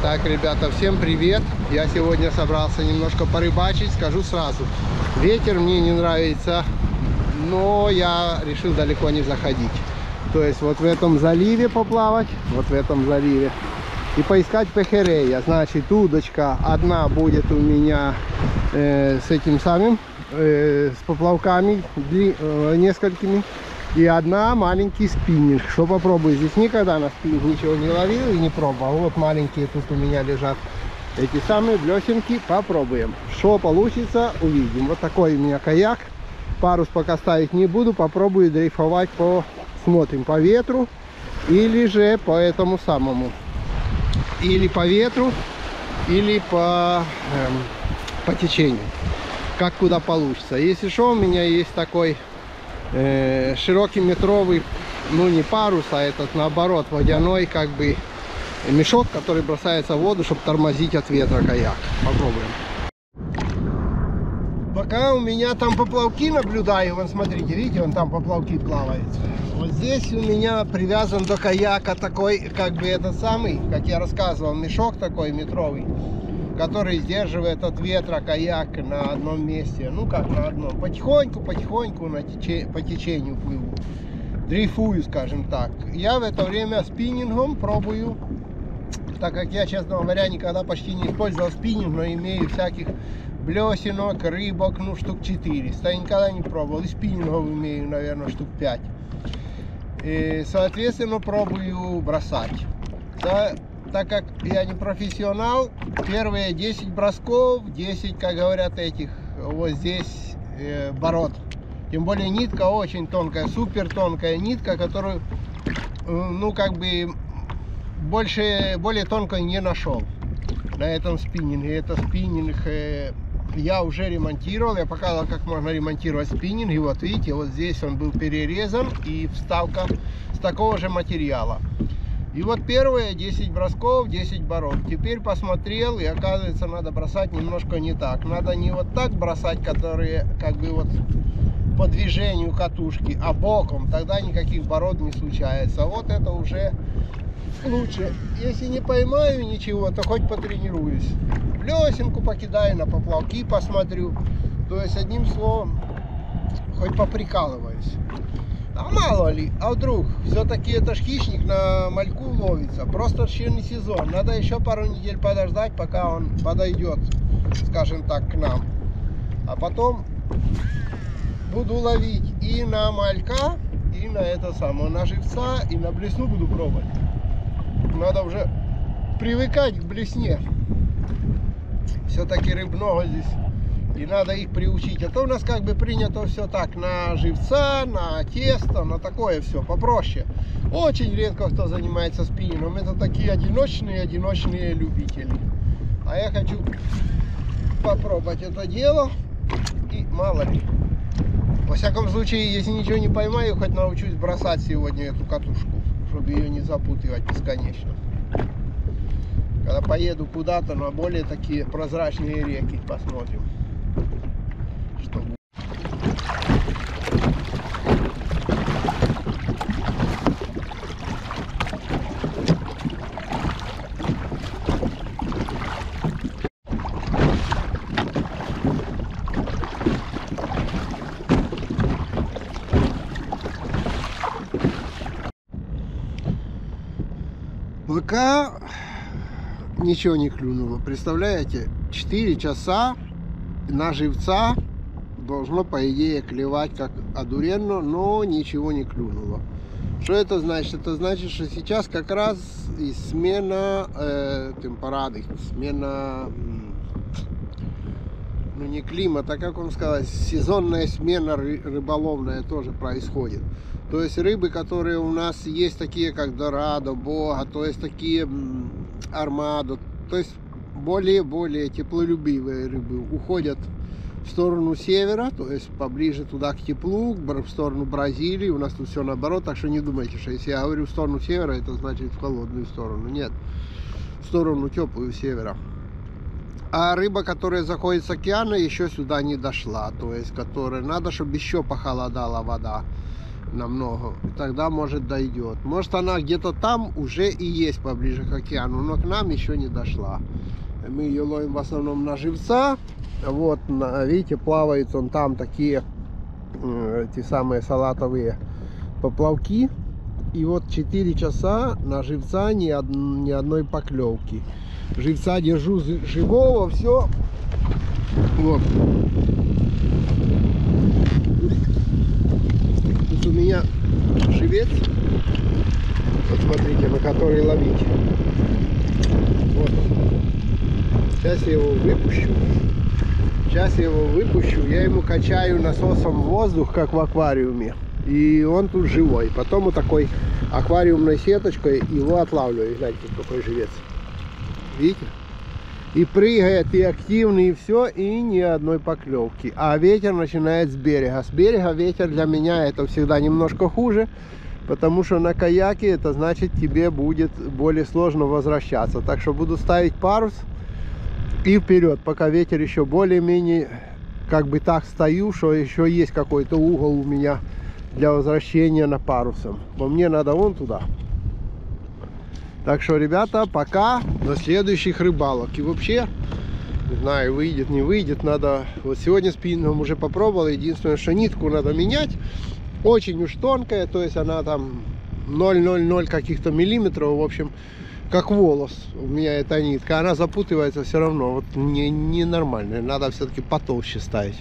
Так, ребята, всем привет. Я сегодня собрался немножко порыбачить, скажу сразу. Ветер мне не нравится, но я решил далеко не заходить. То есть вот в этом заливе поплавать, вот в этом заливе. И поискать пехерея. Значит, удочка одна будет у меня с этим самым, с поплавками несколькими. И одна маленький спиннинг. Что попробую? Здесь никогда на спиннинг ничего не ловил и не пробовал. Вот маленькие тут у меня лежат эти самые блесенки. Попробуем. Что получится, увидим. Вот такой у меня каяк. Парус пока ставить не буду. Попробую дрейфовать по... Смотрим по ветру. Или же по этому самому. Или по ветру, или по течению. Как куда получится. Если что, у меня есть такой... широкий метровый, ну не парус, а этот наоборот водяной как бы мешок, который бросается в воду, чтобы тормозить от ветра каяк. Попробуем. Пока у меня там поплавки наблюдаю, вон смотрите, видите, вон там поплавки плавают. Вот здесь у меня привязан до каяка такой, как бы этот самый, как я рассказывал, мешок такой метровый, который сдерживает от ветра каяк на одном месте. Ну как на одном. Потихоньку по течению плыву. Дрейфую, скажем так. Я в это время спиннингом пробую. Так как я, честно говоря, никогда почти не использовал спиннинг, но имею всяких блесенок, рыбок, ну штук 400. Я никогда не пробовал. И спиннингов имею, наверное, штук 5. И, соответственно, пробую бросать. Так как я не профессионал, первые 10 бросков, 10, как говорят, этих, вот здесь бород. Тем более нитка очень тонкая, супер тонкая нитка, которую, ну, как бы, более тонкой не нашел на этом спиннинге. Это спиннинг я уже ремонтировал, я показывал, как можно ремонтировать спиннинг. И вот видите, вот здесь он был перерезан и вставка с такого же материала. И вот первые 10 бросков, 10 бород. Теперь посмотрел, и оказывается, надо бросать немножко не так. Надо не вот так бросать, которые как бы вот по движению катушки, а боком. Тогда никаких бород не случается. Вот это уже лучше. Если не поймаю ничего, то хоть потренируюсь. Блесенку покидаю, на поплавки посмотрю. То есть, одним словом, хоть поприкалываюсь. А мало ли, а вдруг, все-таки это ж хищник на мальку ловится, просто щенный сезон, надо еще пару недель подождать, пока он подойдет, скажем так, к нам. А потом буду ловить и на малька, и на это самое, на живца, и на блесну буду пробовать. Надо уже привыкать к блесне, все-таки рыб много здесь. И надо их приучить. А то у нас как бы принято все так, на живца, на тесто, на такое все, попроще. Очень редко кто занимается спиннингом. Это такие одиночные любители. А я хочу попробовать это дело. И мало ли. Во всяком случае, если ничего не поймаю, хоть научусь бросать сегодня эту катушку, чтобы ее не запутывать бесконечно. Когда поеду куда-то на более такие прозрачные реки, посмотрим. Пока ничего не клюнуло, представляете, 4 часа на живца должно, по идее, клевать как одуренно, но ничего не клюнуло. Что это значит? Это значит, что сейчас как раз и смена температуры, смена, ну не климата, как вам сказать, сезонная смена рыболовная тоже происходит. То есть рыбы, которые у нас есть, такие как дорадо, бога, то есть такие армадо, то есть более теплолюбивые рыбы уходят в сторону севера, то есть поближе туда к теплу, в сторону Бразилии. У нас тут все наоборот, так что не думайте, что если я говорю в сторону севера, это значит в холодную сторону. Нет, в сторону теплую севера. А рыба, которая заходит с океана, еще сюда не дошла, то есть которая надо, чтобы еще похолодала вода. намного. И тогда, может, дойдет. Может, она где-то там уже и есть поближе к океану, но к нам еще не дошла. Мы ее ловим в основном на живца. Вот, видите, плавает он там такие, эти самые салатовые поплавки. И вот 4 часа на живца ни одной поклевки. Живца держу живого, все. Вот. Тут у меня живец. Вот смотрите, на который ловить. Вот он. Сейчас я его выпущу. Я ему качаю насосом воздух, как в аквариуме. И он тут живой. Потом вот такой аквариумной сеточкой его отлавливаю. Знаете, какой живец. Видите? И прыгает, и активный, и все, и ни одной поклевки. А ветер начинает с берега. С берега ветер для меня это всегда немножко хуже. Потому что на каяке это значит тебе будет более сложно возвращаться. Так что буду ставить парус и вперед, пока ветер еще более-менее, как бы так стою, что еще есть какой-то угол у меня для возвращения на парусом. Но мне надо вон туда. Так что, ребята, пока, до следующих рыбалок. И вообще, не знаю, выйдет, не выйдет. Надо, вот сегодня спиннингом уже попробовал. Единственное, что нитку надо менять. Очень уж тонкая, то есть она там 0,00 каких-то миллиметров. В общем, как волос у меня эта нитка. Она запутывается все равно. Вот ненормальная. Надо все-таки потолще ставить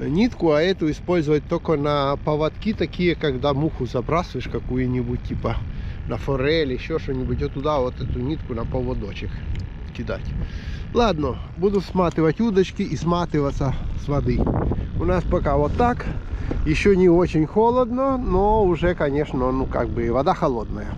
нитку, а эту использовать только на поводки такие, когда муху забрасываешь какую-нибудь, типа на форель, еще что-нибудь, вот туда вот эту нитку на поводочек кидать. Ладно, буду сматывать удочки и сматываться с воды. У нас пока вот так, еще не очень холодно, но уже, конечно, ну как бы вода холодная.